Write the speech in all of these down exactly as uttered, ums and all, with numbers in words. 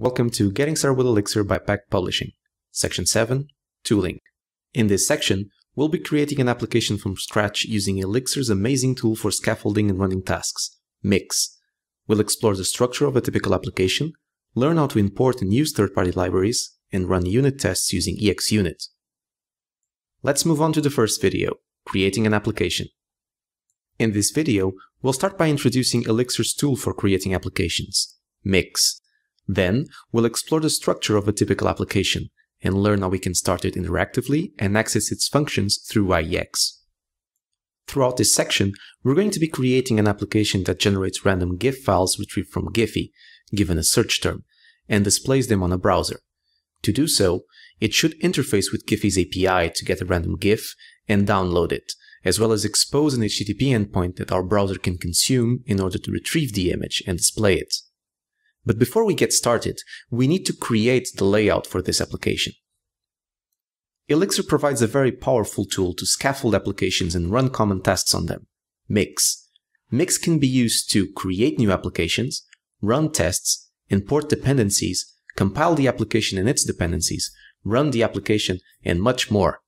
Welcome to Getting Started with Elixir by Packt Publishing, Section seven, Tooling. In this section, we'll be creating an application from scratch using Elixir's amazing tool for scaffolding and running tasks, Mix. We'll explore the structure of a typical application, learn how to import and use third-party libraries, and run unit tests using ExUnit. Let's move on to the first video, creating an application. In this video, we'll start by introducing Elixir's tool for creating applications, Mix. Then, we'll explore the structure of a typical application and learn how we can start it interactively and access its functions through I E X. Throughout this section, we're going to be creating an application that generates random GIF files retrieved from Giphy, given a search term, and displays them on a browser. To do so, it should interface with Giphy's A P I to get a random GIF and download it, as well as expose an H T T P endpoint that our browser can consume in order to retrieve the image and display it. But before we get started, we need to create the layout for this application. Elixir provides a very powerful tool to scaffold applications and run common tasks on them, Mix. Mix can be used to create new applications, run tests, import dependencies, compile the application and its dependencies, run the application, and much more.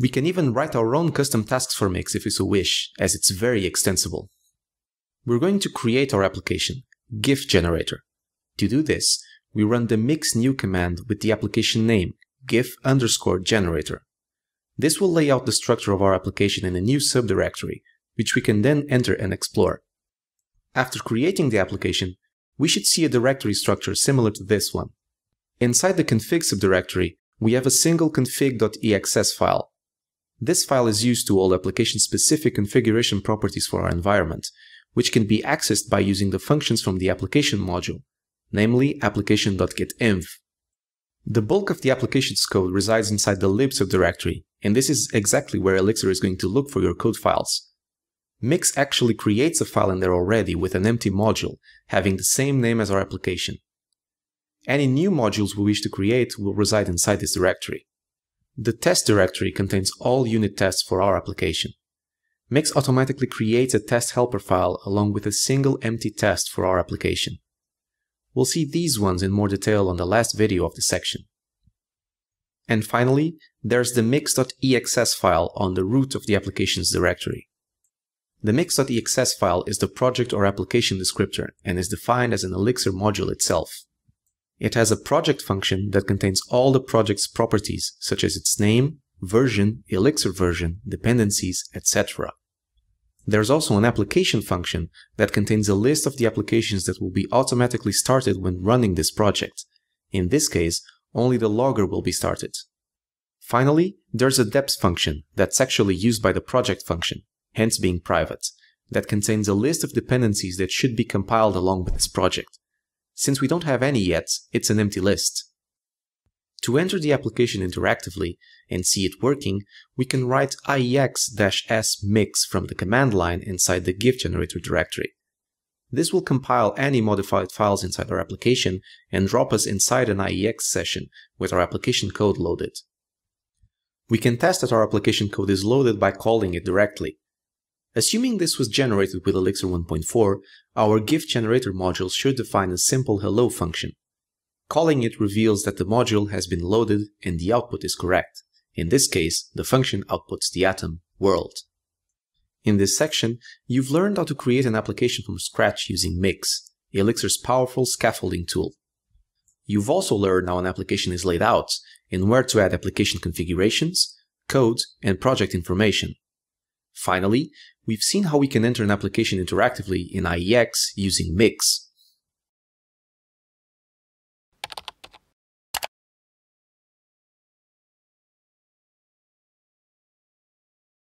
We can even write our own custom tasks for Mix if we so wish, as it's very extensible. We're going to create our application, GIF generator. To do this, we run the mix new command with the application name, GIF underscore generator. This will lay out the structure of our application in a new subdirectory, which we can then enter and explore. After creating the application, we should see a directory structure similar to this one. Inside the config subdirectory, we have a single config.exs file. This file is used to hold application-specific configuration properties for our environment, which can be accessed by using the functions from the application module, namely application.getinv. The bulk of the application's code resides inside the lib subdirectory, and this is exactly where Elixir is going to look for your code files. Mix actually creates a file in there already with an empty module, having the same name as our application. Any new modules we wish to create will reside inside this directory. The test directory contains all unit tests for our application. Mix automatically creates a test helper file along with a single empty test for our application. We'll see these ones in more detail on the last video of this section. And finally, there's the mix.exs file on the root of the application's directory. The mix.exs file is the project or application descriptor and is defined as an Elixir module itself. It has a project function that contains all the project's properties, such as its name, version, Elixir version, dependencies, et cetera. There's also an application function that contains a list of the applications that will be automatically started when running this project. In this case, only the logger will be started. Finally, there's a deps function that's actually used by the project function, hence being private, that contains a list of dependencies that should be compiled along with this project. Since we don't have any yet, it's an empty list. To enter the application interactively and see it working, we can write I E X S mix from the command line inside the GIF generator directory. This will compile any modified files inside our application and drop us inside an I E X session with our application code loaded. We can test that our application code is loaded by calling it directly. Assuming this was generated with Elixir one point four, our GIF generator module should define a simple hello function. Calling it reveals that the module has been loaded and the output is correct. In this case, the function outputs the atom, world. In this section, you've learned how to create an application from scratch using Mix, Elixir's powerful scaffolding tool. You've also learned how an application is laid out and where to add application configurations, code, and project information. Finally, we've seen how we can enter an application interactively in I E X using Mix.